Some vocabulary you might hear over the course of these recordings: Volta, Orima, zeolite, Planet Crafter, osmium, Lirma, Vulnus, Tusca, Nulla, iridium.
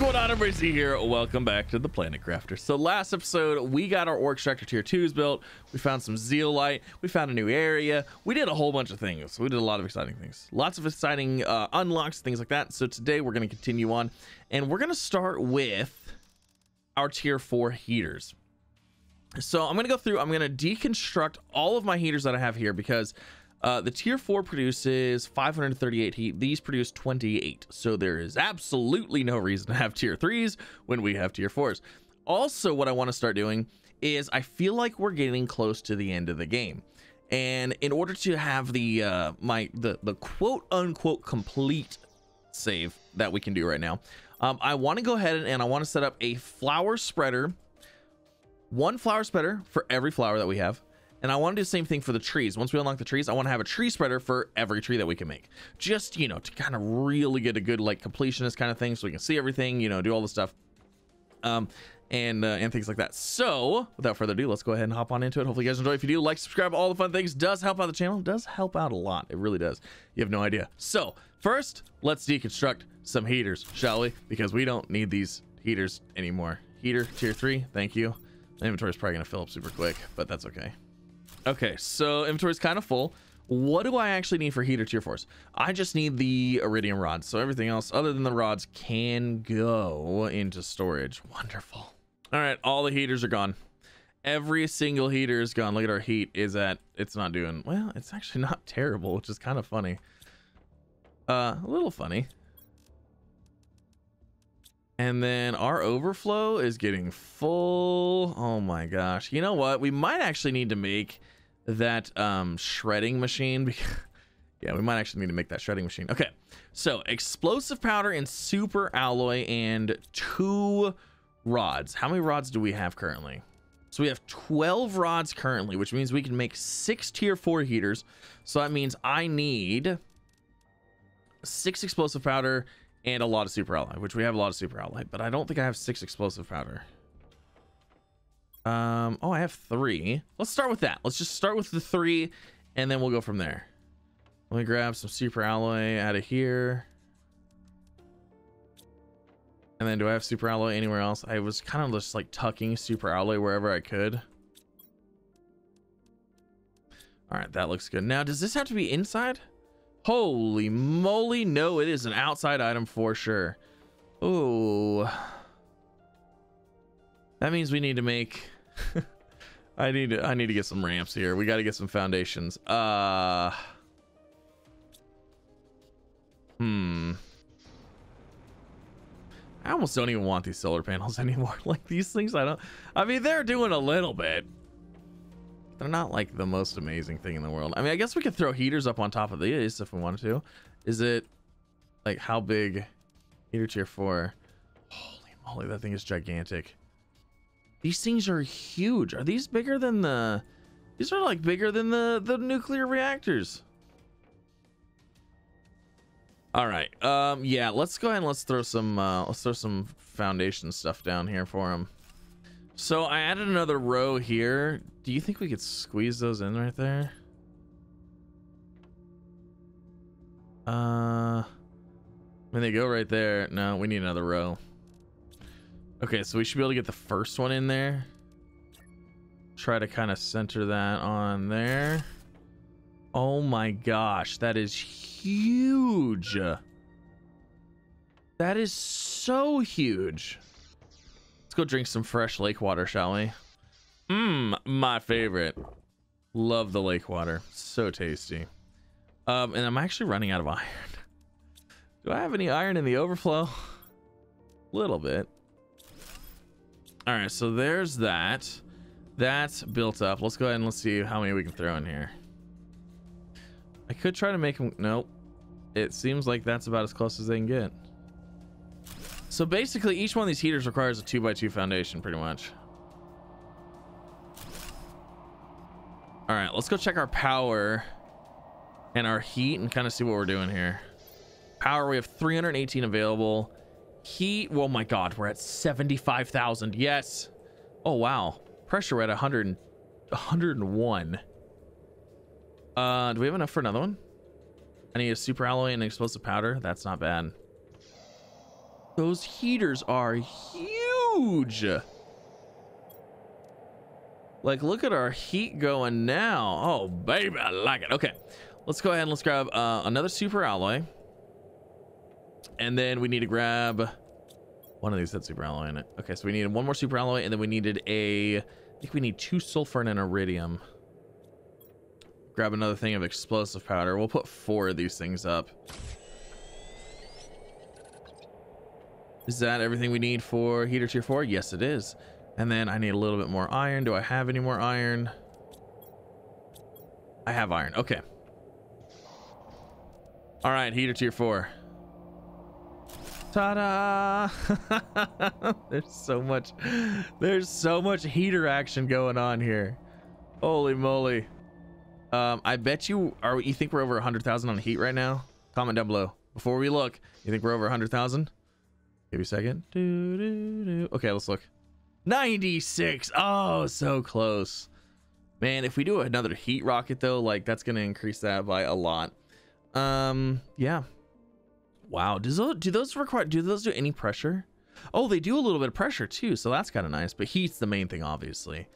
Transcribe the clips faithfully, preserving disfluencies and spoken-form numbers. going on, everybody? Z here. Welcome back to the Planet Crafter. So last episode, we got our ore extractor tier twos built. We found some zeolite. We found a new area. We did a whole bunch of things. We did a lot of exciting things. Lots of exciting uh, unlocks, things like that. So today, we're going to continue on. And we're going to start with our tier four heaters. So I'm going to go through. I'm going to deconstruct all of my heaters that I have here because... Uh, the tier four produces five hundred thirty-eight heat. These produce twenty-eight. So there is absolutely no reason to have tier threes when we have tier fours. Also, what I want to start doing is I feel like we're getting close to the end of the game. And in order to have the uh, my the, the quote unquote complete save that we can do right now, um, I want to go ahead and, and I want to set up a flower spreader. One flower spreader for every flower that we have. And I want to do the same thing for the trees. Once we unlock the trees, I want to have a tree spreader for every tree that we can make. Just, you know, to kind of really get a good, like, completionist kind of thing so we can see everything, you know, do all this stuff. Um, and, uh, and things like that. So, without further ado, let's go ahead and hop on into it. Hopefully you guys enjoy. If you do, like, subscribe, all the fun things. Does help out the channel. Does help out a lot. It really does. You have no idea. So, first, let's deconstruct some heaters, shall we? Because we don't need these heaters anymore. Heater, tier three. Thank you. My inventory is probably going to fill up super quick, but that's okay. Okay, so inventory is kind of full. What do I actually need for heater tier fours? I just need the iridium rods. So everything else other than the rods can go into storage. Wonderful. All right, all the heaters are gone. Every single heater is gone. Look at our heat is at, it's not doing, well, it's actually not terrible, which is kind of funny. Uh, a little funny. And then our overflow is getting full. Oh my gosh. You know what? We might actually need to make that um, shredding machine. Because, yeah, we might actually need to make that shredding machine. Okay. So explosive powder and super alloy and two rods. How many rods do we have currently? So we have twelve rods currently, which means we can make six tier four heaters. So that means I need six explosive powder and a lot of super alloy, which we have a lot of super alloy, but I don't think I have six explosive powder. Um, oh, I have three. Let's start with that. Let's just start with the three, and then we'll go from there. Let me grab some super alloy out of here. And then do I have super alloy anywhere else? I was kind of just like tucking super alloy wherever I could. All right, that looks good. Now, does this have to be inside? Holy moly, no, it is an outside item for sure. Oh, that means we need to make I need to I need to get some ramps here. We got to get some foundations. Uh hmm I almost don't even want these solar panels anymore. Like these things, I don't I mean they're doing a little bit. They're not like the most amazing thing in the world. I mean, I guess we could throw heaters up on top of these if we wanted to. Is it like how big? Heater tier four. Holy moly, that thing is gigantic. These things are huge. Are these bigger than the, these are like bigger than the, the nuclear reactors. All right. Um, yeah, let's go ahead and let's throw some, uh, let's throw some foundation stuff down here for them. So I added another row here. Do you think we could squeeze those in right there? Uh, when they go right there. No, we need another row. Okay, so we should be able to get the first one in there. Try to kind of center that on there. Oh my gosh, that is huge. That is so huge. Let's go drink some fresh lake water, shall we? Mmm, my favorite. Love the lake water. So tasty. Um, and I'm actually running out of iron. Do I have any iron in the overflow? A little bit. All right, so there's that. That's built up. Let's go ahead and let's see how many we can throw in here. I could try to make them. Nope. It seems like that's about as close as they can get. So basically, each one of these heaters requires a two by two foundation, pretty much. All right, let's go check our power and our heat and kind of see what we're doing here. Power, we have three hundred eighteen available. Heat, oh my God, we're at seventy-five thousand, yes. Oh wow, pressure, we're at one hundred, one hundred one. Uh, do we have enough for another one? I need a super alloy and explosive powder, that's not bad. Those heaters are huge. Like, look at our heat going now. Oh, baby, I like it. Okay, let's go ahead and let's grab uh, another super alloy. And then we need to grab one of these that's super alloy in it. Okay, so we needed one more super alloy, and then we needed a... I think we need two sulfur and an iridium. Grab another thing of explosive powder. We'll put four of these things up. Is that everything we need for heater tier four? Yes, it is. And then I need a little bit more iron. Do I have any more iron? I have iron. Okay. All right, heater tier four. Ta-da! There's so much, there's so much heater action going on here. Holy moly. Um, I bet you are. You think we're over a hundred thousand on heat right now? Comment down below before we look. You think we're over a hundred thousand? Give me a second. Do, do, do. Okay, let's look. ninety-six. Oh, so close, man. If we do another heat rocket though, like that's gonna increase that by a lot. Um, yeah. Wow. Does those, do those require? Do those do any pressure? Oh, they do a little bit of pressure too, so that's kind of nice. But heat's the main thing, obviously.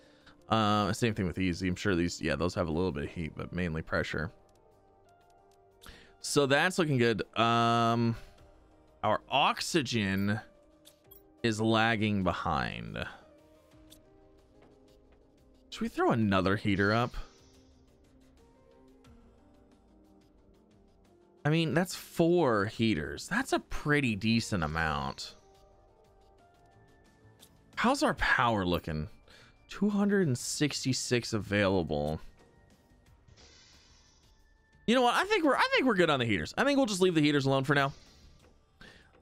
Uh, same thing with these. I'm sure these, yeah, those have a little bit of heat, but mainly pressure. So that's looking good. Um, our oxygen is lagging behind. Should we throw another heater up? I mean, that's four heaters. That's a pretty decent amount. How's our power looking? two hundred sixty-six available. You know what? I think we're I think we're good on the heaters. I think we'll just leave the heaters alone for now.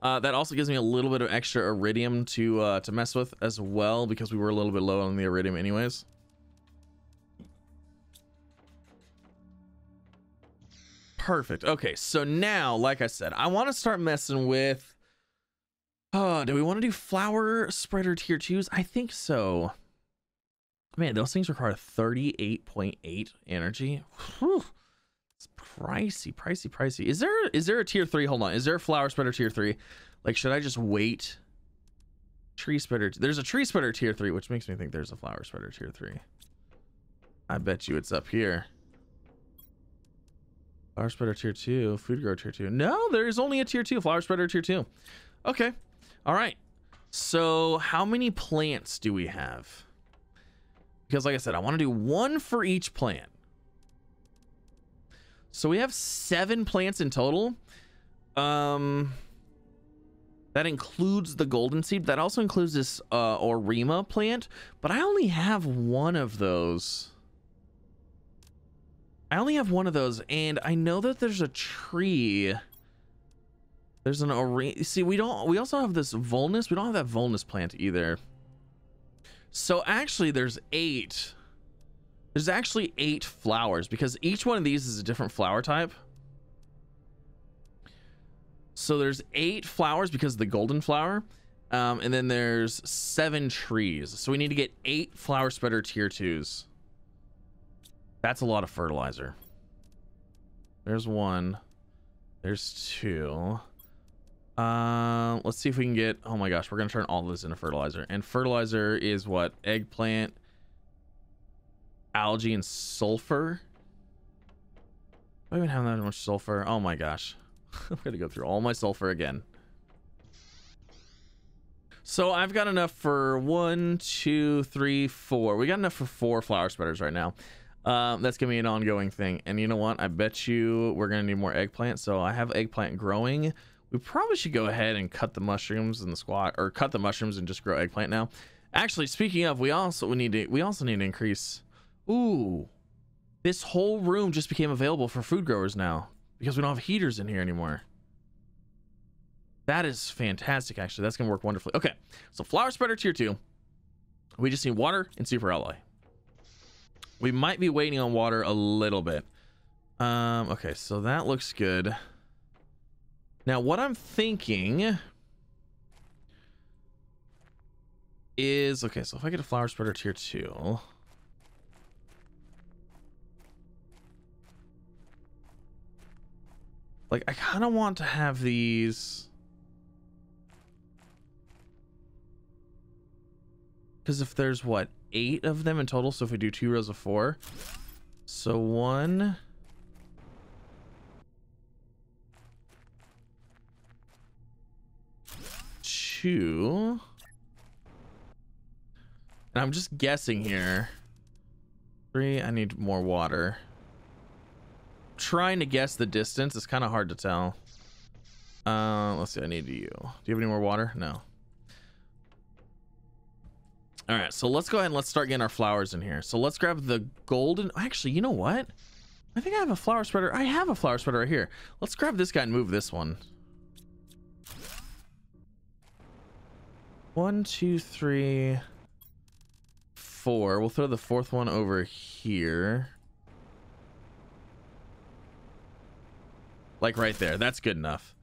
Uh, that also gives me a little bit of extra iridium to uh, to mess with as well, because we were a little bit low on the iridium anyways. Perfect. Okay, so now, like I said, I want to start messing with... Oh, do we want to do flower spreader tier twos? I think so. Man, those things require thirty-eight point eight energy. Whew. It's pricey, pricey, pricey. Is there is there a tier three? Hold on. Is there a flower spreader tier three? Like, should I just wait? Tree spreader. There's a tree spreader tier three, which makes me think there's a flower spreader tier three. I bet you it's up here. Flower spreader tier two, food grower tier two. No, there is only a tier two, flower spreader tier two. Okay. All right. So how many plants do we have? Because like I said, I want to do one for each plant. So we have seven plants in total. Um, that includes the golden seed. That also includes this uh, Orima plant, but I only have one of those. I only have one of those, and I know that there's a tree. There's an Orima. See, we don't. We also have this Vulnus. We don't have that Vulnus plant either. So actually, there's eight. There's actually eight flowers, because each one of these is a different flower type. So there's eight flowers because of the golden flower, um, and then there's seven trees. So we need to get eight flower spreader tier twos. That's a lot of fertilizer. There's one. There's two. Uh, let's see if we can get... Oh my gosh, we're going to turn all of this into fertilizer. And fertilizer is what? Eggplant, algae, and sulfur. Do I even have that much sulfur? Oh my gosh. I'm going to go through all my sulfur again. So I've got enough for one, two, three, four. We got enough for four flower spreaders right now. Um, that's gonna be an ongoing thing, and you know what, I bet you we're gonna need more eggplant. So I have eggplant growing. We probably should go ahead and cut the mushrooms and the squat, or cut the mushrooms and just grow eggplant now. Actually, speaking of, we also we need to we also need to increase... Ooh, this whole room just became available for food growers now, because we don't have heaters in here anymore. That is fantastic. Actually, that's gonna work wonderfully. Okay, so flower spreader tier two, we just need water and super alloy. We might be waiting on water a little bit. Um, okay, so that looks good. Now, what I'm thinking is... Okay, so if I get a flower spreader tier two... Like, I kind of want to have these... Because if there's what, eight of them in total, so if we do two rows of four, so one, two, and I'm just guessing here, three, I need more water. Trying to guess the distance, it's kind of hard to tell. Uh, let's see, I need you. Do you have any more water? No. All right, so let's go ahead and let's start getting our flowers in here. So let's grab the golden. Actually, you know what? I think I have a flower spreader. I have a flower spreader right here. Let's grab this guy and move this one. One, two, three, four. We'll throw the fourth one over here. Like right there. That's good enough.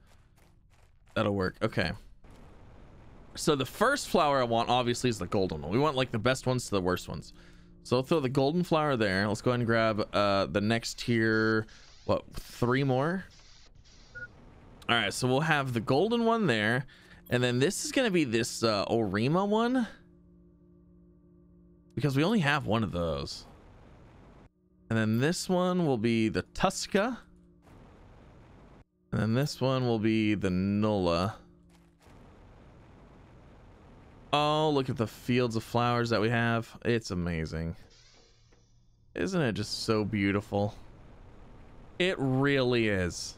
That'll work. Okay. So the first flower I want, obviously, is the golden one. We want, like, the best ones to the worst ones. So I'll throw the golden flower there. Let's go ahead and grab uh, the next tier, what, three more? All right, so we'll have the golden one there. And then this is going to be this uh, Orima one. Because we only have one of those. And then this one will be the Tusca. And then this one will be the Nulla. Oh, look at the fields of flowers that we have. It's amazing. Isn't it just so beautiful? It really is.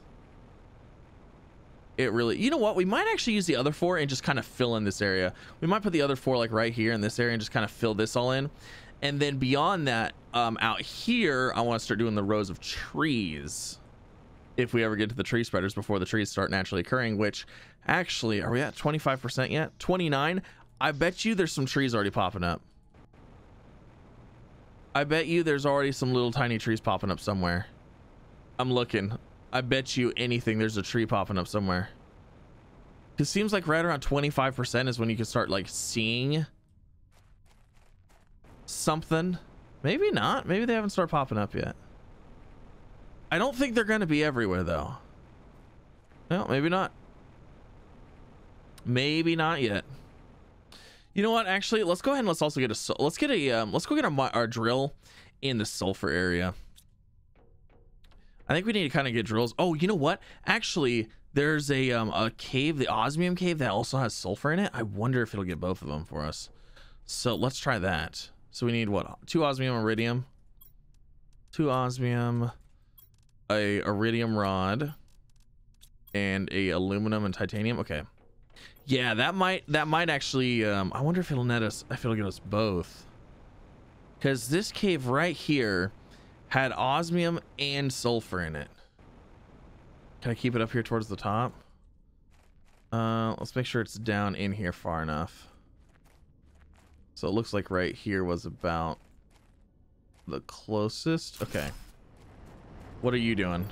It really, you know what? We might actually use the other four and just kind of fill in this area. We might put the other four like right here in this area and just kind of fill this all in. And then beyond that, um, out here, I want to start doing the rows of trees. If we ever get to the tree spreaders before the trees start naturally occurring, which actually, are we at twenty-five percent yet? twenty-nine? I bet you there's some trees already popping up. I bet you there's already some little tiny trees popping up somewhere. I'm looking. I bet you anything there's a tree popping up somewhere. It seems like right around twenty-five percent is when you can start like seeing something. Maybe not. Maybe they haven't started popping up yet. I don't think they're going to be everywhere, though. No, maybe not. Maybe not yet. You know what? Actually, let's go ahead and let's also get a let's get a um, let's go get our, our drill in the sulfur area. I think we need to kind of get drills. Oh, you know what? Actually, there's a um, a cave, the osmium cave, that also has sulfur in it. I wonder if it'll get both of them for us. So let's try that. So we need what? Two osmium iridium. Two osmium. A iridium rod and a aluminum and titanium. Okay, yeah, that might that might actually um I wonder if it'll net us, if it'll get us both, because this cave right here had osmium and sulfur in it. Can I keep it up here towards the top? Uh let's make sure it's down in here far enough. So it looks like right here was about the closest. Okay. What are you doing?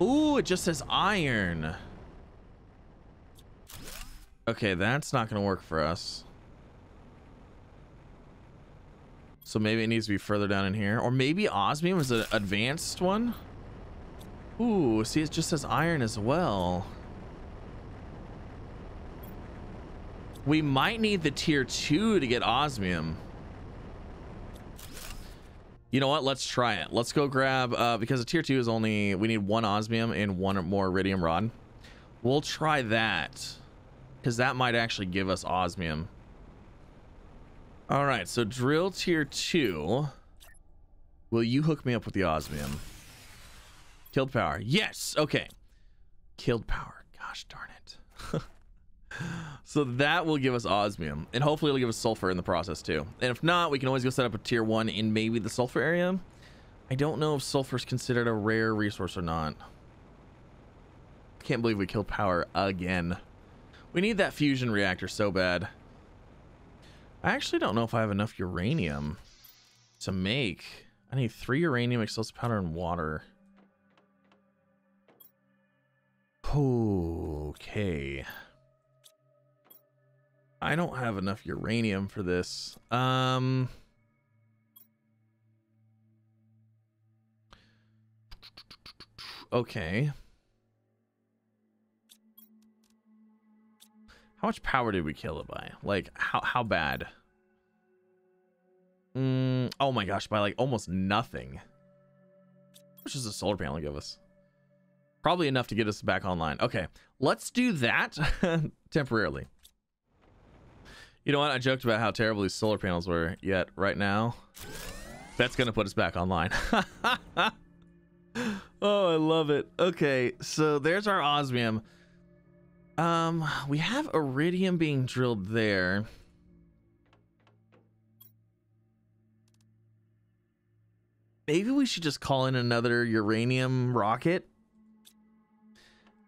Ooh, it just says iron. Okay, that's not gonna work for us. So maybe it needs to be further down in here, or maybe osmium is an advanced one. Ooh, see, it just says iron as well. We might need the tier two to get osmium. You know what? Let's try it. Let's go grab, uh, because a tier two is only, we need one osmium and one more iridium rod. We'll try that, because that might actually give us osmium. All right, so drill tier two. Will you hook me up with the osmium? Killed power. Yes. Okay. Killed power. Gosh darn it. So that will give us osmium, and hopefully it'll give us sulfur in the process too. And if not, we can always go set up a tier one in maybe the sulfur area. I don't know if sulfur is considered a rare resource or not. Can't believe we killed power again. We need that fusion reactor so bad. I actually don't know if I have enough uranium to make. I need three uranium, explosive powder, and water. Okay. I don't have enough uranium for this. Um, okay. How much power did we kill it by? Like, how, how bad? Mm, oh my gosh, by like almost nothing. How much does the solar panel give us? Probably enough to get us back online. Okay, let's do that temporarily. You know what? I joked about how terrible these solar panels were, yet right now, that's going to put us back online. Oh, I love it. Okay, so there's our osmium. Um, we have iridium being drilled there. Maybe we should just call in another uranium rocket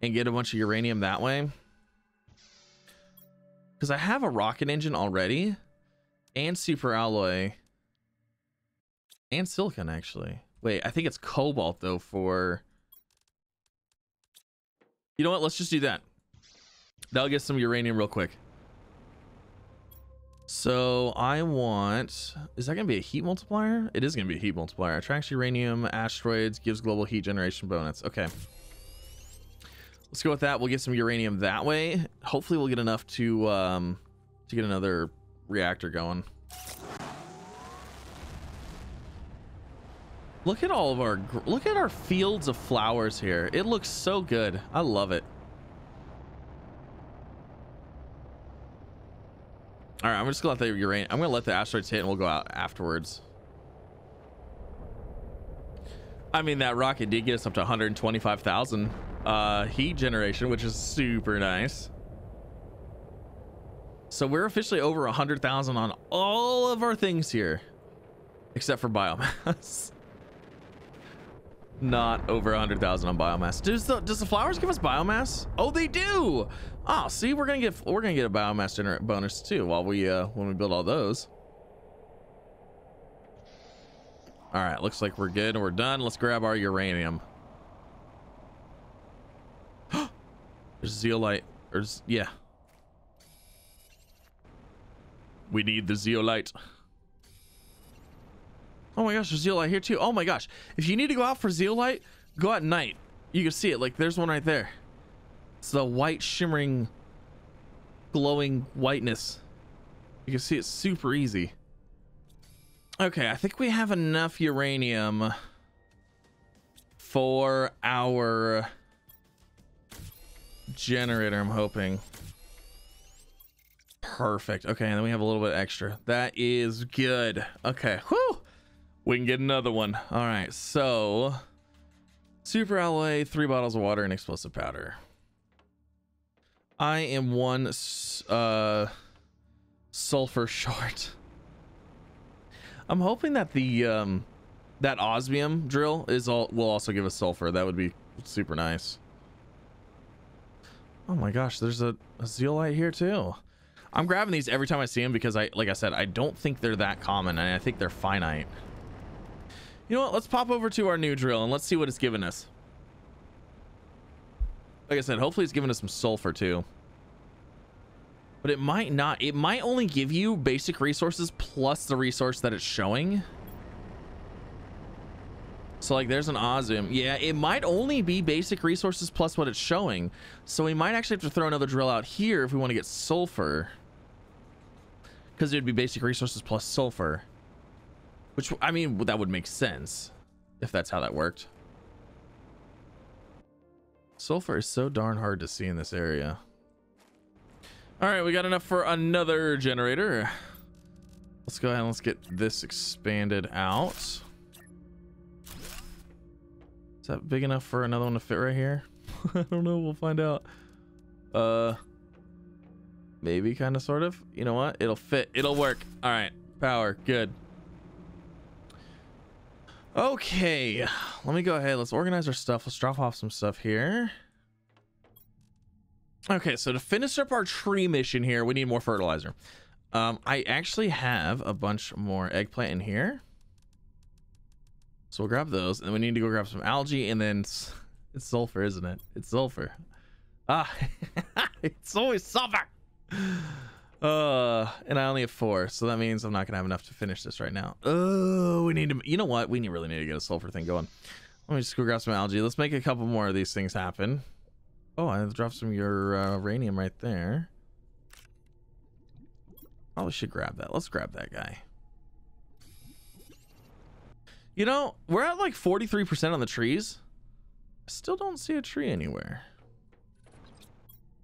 and get a bunch of uranium that way. Because I have a rocket engine already and super alloy and silicon, actually. Wait, I think it's cobalt though for... You know what? Let's just do that. That'll get some uranium real quick. So I want... Is that going to be a heat multiplier? It is going to be a heat multiplier. Attracts uranium, asteroids, gives global heat generation bonus. Okay. Let's go with that. We'll get some uranium that way. Hopefully we'll get enough to, um, to get another reactor going. Look at all of our, look at our fields of flowers here. It looks so good. I love it. All right, I'm just gonna let the uranium, I'm gonna let the asteroids hit and we'll go out afterwards. I mean, that rocket did get us up to one hundred twenty-five thousand uh, heat generation, which is super nice. So we're officially over one hundred thousand on all of our things here, except for biomass. Not over one hundred thousand on biomass. Does the, does the flowers give us biomass? Oh, they do. Oh, see, we're gonna get we're gonna get a biomass generate bonus too while we uh, when we build all those. All right, looks like we're good and we're done. Let's grab our uranium. There's zeolite. Or yeah, we need the zeolite. Oh my gosh, there's zeolite here too. Oh my gosh. If you need to go out for zeolite, go at night. You can see it. Like, there's one right there. It's the white shimmering, glowing whiteness. You can see it super easy. Okay, I think we have enough uranium for our generator, I'm hoping. Perfect. Okay, and then we have a little bit extra. That is good. Okay, whew. We can get another one. All right, so super alloy, three bottles of water and explosive powder. I am one uh, sulfur short. I'm hoping that the um, that osmium drill is all will also give us sulfur. That would be super nice. Oh my gosh, there's a, a zeolite here too. I'm grabbing these every time I see them because I, like I said, I don't think they're that common and I think they're finite. You know what? Let's pop over to our new drill and let's see what it's giving us. Like I said, hopefully it's giving us some sulfur too. But it might not. It might only give you basic resources plus the resource that it's showing. So like there's an osmium. Yeah, it might only be basic resources plus what it's showing. So we might actually have to throw another drill out here if we want to get sulfur. Because it would be basic resources plus sulfur. Which, I mean, that would make sense if that's how that worked. Sulfur is so darn hard to see in this area. All right, we got enough for another generator. Let's go ahead and let's get this expanded out. Is that big enough for another one to fit right here? I don't know, we'll find out. Uh, maybe, kind of, sort of. You know what? It'll fit, it'll work. All right, power, good. Okay, let me go ahead. Let's organize our stuff. Let's drop off some stuff here. Okay, so to finish up our tree mission here, we need more fertilizer. Um, I actually have a bunch more eggplant in here. So we'll grab those, and we need to go grab some algae, and then it's, it's sulfur, isn't it? It's sulfur. Ah, it's always sulfur. Uh, and I only have four, so that means I'm not gonna have enough to finish this right now. Oh, we need to, you know what? We really need to get a sulfur thing going. Let me just go grab some algae. Let's make a couple more of these things happen. Oh, I dropped some of your uh, uranium right there. Probably should grab that. Let's grab that guy. You know, we're at like forty-three percent on the trees. I still don't see a tree anywhere.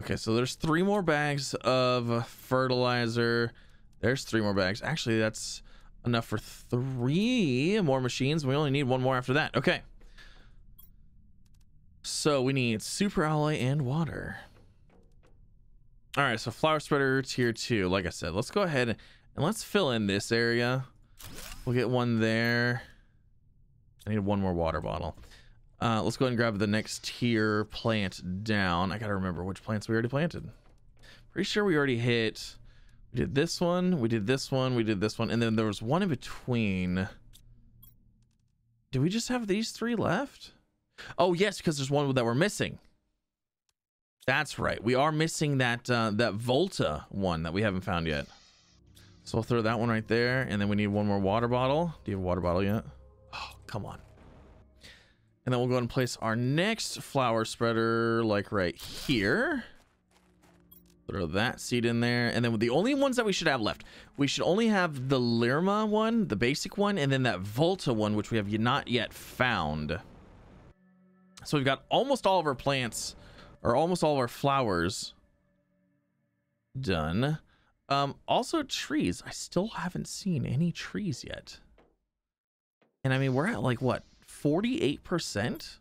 Okay, so there's three more bags of fertilizer. There's three more bags. Actually, that's enough for three more machines. We only need one more after that. Okay. So we need super alloy and water. All right, so flower spreader tier two. Like I said, let's go ahead and let's fill in this area. We'll get one there. I need one more water bottle. Uh, let's go ahead and grab the next tier plant down. I gotta remember which plants we already planted. Pretty sure we already hit. We did this one, we did this one, we did this one, and then there was one in between. Do we just have these three left? Oh yes, because there's one that we're missing. That's right, we are missing that uh, that Volta one that we haven't found yet. So we'll throw that one right there, and then we need one more water bottle. Do you have a water bottle yet? Oh, come on. And then we'll go ahead and place our next flower spreader like right here. Throw that seed in there. And then the only ones that we should have left, we should only have the Lirma one, the basic one, and then that Volta one, which we have not yet found. So we've got almost all of our plants, or almost all of our flowers done. Um, also trees. I still haven't seen any trees yet. And I mean, we're at like what? forty-eight percent?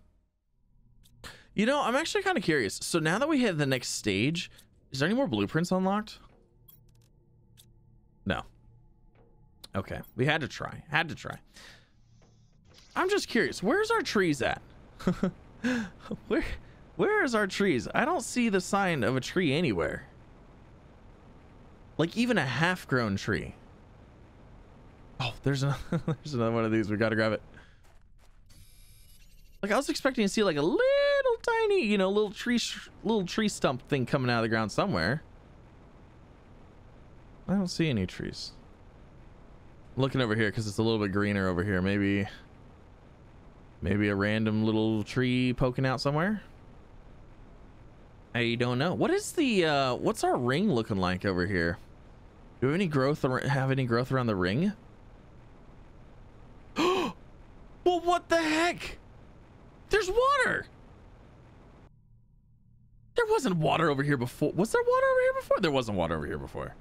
You know, I'm actually kind of curious. So now that we hit the next stage, is there any more blueprints unlocked? No. Okay. We had to try. Had to try. I'm just curious. Where's our trees at? Where, where is our trees? I don't see the sign of a tree anywhere. Like even a half-grown tree. Oh, there's another, there's another one of these. We got to grab it. Like I was expecting to see like a little tiny, you know, little tree, little tree stump thing coming out of the ground somewhere. I don't see any trees. I'm looking over here because it's a little bit greener over here. Maybe, maybe a random little tree poking out somewhere. I don't know. What is the, uh, what's our ring looking like over here? Do we have any growth or have any growth around the ring? Well, what the heck? There's water. There wasn't water over here before. Was there water over here before? There wasn't water over here before.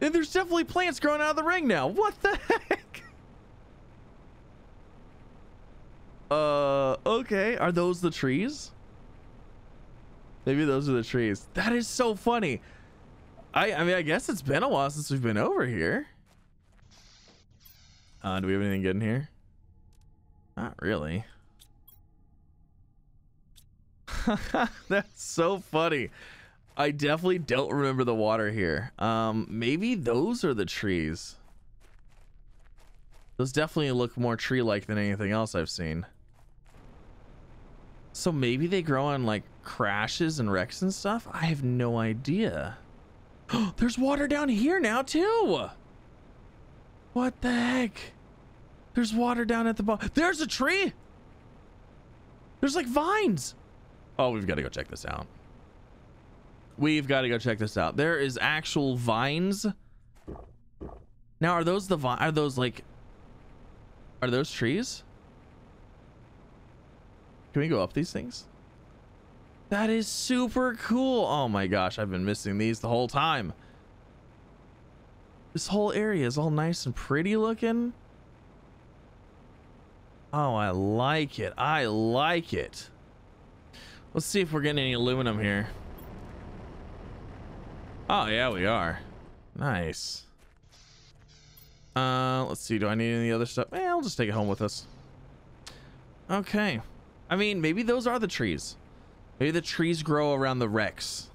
And there's definitely plants growing out of the ring now. What the heck? Uh, okay. Are those the trees? Maybe those are the trees. That is so funny. I, I mean, I guess it's been a while since we've been over here. Uh, do we have anything good in here? Not really. That's so funny. I definitely don't remember the water here. Um, maybe those are the trees. Those definitely look more tree-like than anything else I've seen. So maybe they grow on like crashes and wrecks and stuff? I have no idea. There's water down here now too. What the heck? There's water down at the bottom. There's a tree. There's like vines. Oh, we've got to go check this out. We've got to go check this out. There is actual vines. Now, are those the vine? Are those like, are those trees? Can we go up these things? That is super cool. Oh my gosh. I've been missing these the whole time. This whole area is all nice and pretty looking. Oh, I like it. I like it. Let's see if we're getting any aluminum here. Oh, yeah, we are. Nice. Uh, let's see. Do I need any other stuff? Eh, I'll just take it home with us. Okay. I mean, maybe those are the trees. Maybe the trees grow around the wrecks.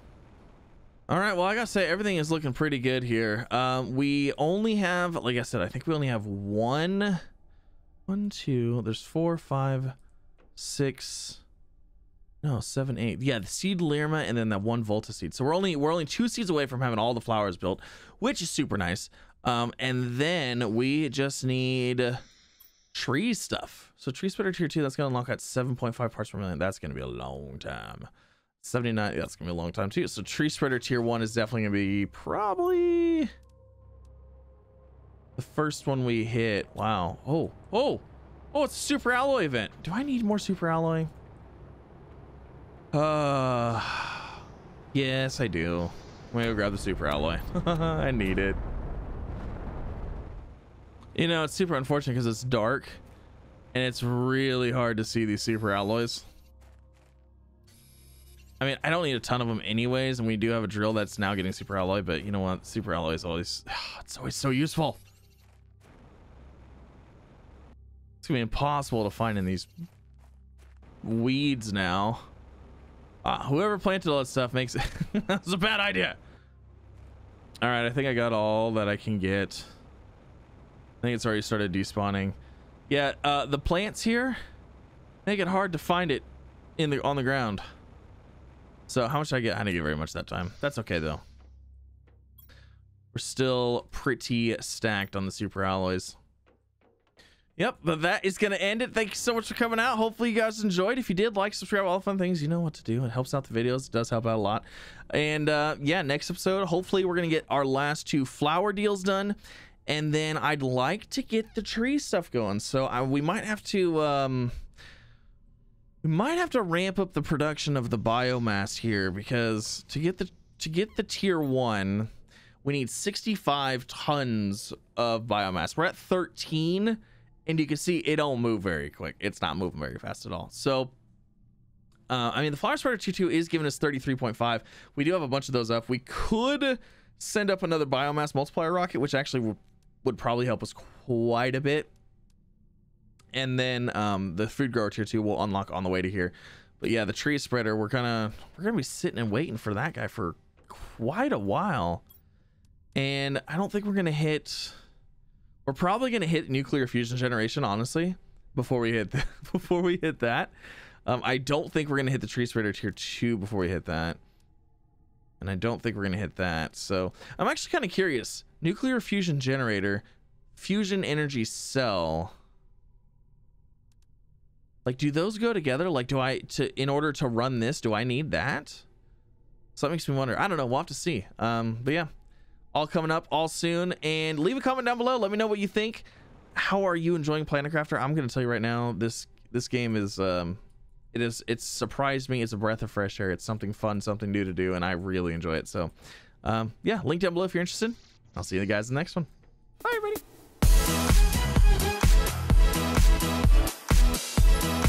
All right. Well, I gotta say, everything is looking pretty good here. Um, we only have, like I said, I think we only have one... One, two, there's four, five, six, no, seven, eight. Yeah, the seed Lirma and then that one Volta seed. So we're only we're only two seeds away from having all the flowers built, which is super nice. Um, and then we just need tree stuff. So tree splitter tier two, that's gonna unlock at seven point five parts per million. That's gonna be a long time. seventy-nine, yeah, that's gonna be a long time too. So tree spreader tier one is definitely gonna be probably the first one we hit. Wow. Oh, oh, oh, it's a super alloy event. Do I need more super alloy? Uh, yes, I do. I'm gonna go grab the super alloy. I need it. You know, it's super unfortunate because it's dark and it's really hard to see these super alloys. I mean, I don't need a ton of them anyways, and we do have a drill that's now getting super alloy, but you know what? Super alloy is always, it's always so useful. It's gonna be impossible to find in these weeds now. Uh, whoever planted all that stuff makes it, that's a bad idea. All right, I think I got all that I can get. I think it's already started despawning. Yeah, uh, the plants here make it hard to find it in the on the ground. So how much did I get? I didn't get very much that time. That's okay though. We're still pretty stacked on the super alloys. Yep, but that is gonna end it. Thank you so much for coming out. Hopefully you guys enjoyed. If you did, like, subscribe, all the fun things. You know what to do. It helps out the videos. It does help out a lot. And uh, yeah, next episode, hopefully we're gonna get our last two flower deals done. And then I'd like to get the tree stuff going. So I, we might have to, um, we might have to ramp up the production of the biomass here, because to get the, to get the tier one, we need sixty-five tons of biomass. We're at thirteen. And you can see it don't move very quick. It's not moving very fast at all. So, uh, I mean, the Flower Spreader two two is giving us thirty-three point five. We do have a bunch of those up. We could send up another Biomass Multiplier Rocket, which actually would probably help us quite a bit. And then um, the Food Grower Tier two will unlock on the way to here. But yeah, the Tree Spreader, we're gonna, we're gonna be sitting and waiting for that guy for quite a while. And I don't think we're gonna hit... We're probably gonna hit nuclear fusion generation, honestly, before we hit the, before we hit that. Um, I don't think we're gonna hit the tree spreader tier two before we hit that, and I don't think we're gonna hit that. So I'm actually kind of curious. Nuclear fusion generator, fusion energy cell. Like, do those go together? Like, do I to in order to run this, do I need that? So that makes me wonder. I don't know. We'll have to see. Um, but yeah. All coming up all soon, and leave a comment down below. Let me know what you think. How are you enjoying Planet Crafter? I'm gonna tell you right now, this this game is um it is it's surprised me. It's a breath of fresh air. It's something fun, something new to do, and I really enjoy it. So um yeah, link down below if you're interested. I'll see you guys in the next one. Bye everybody.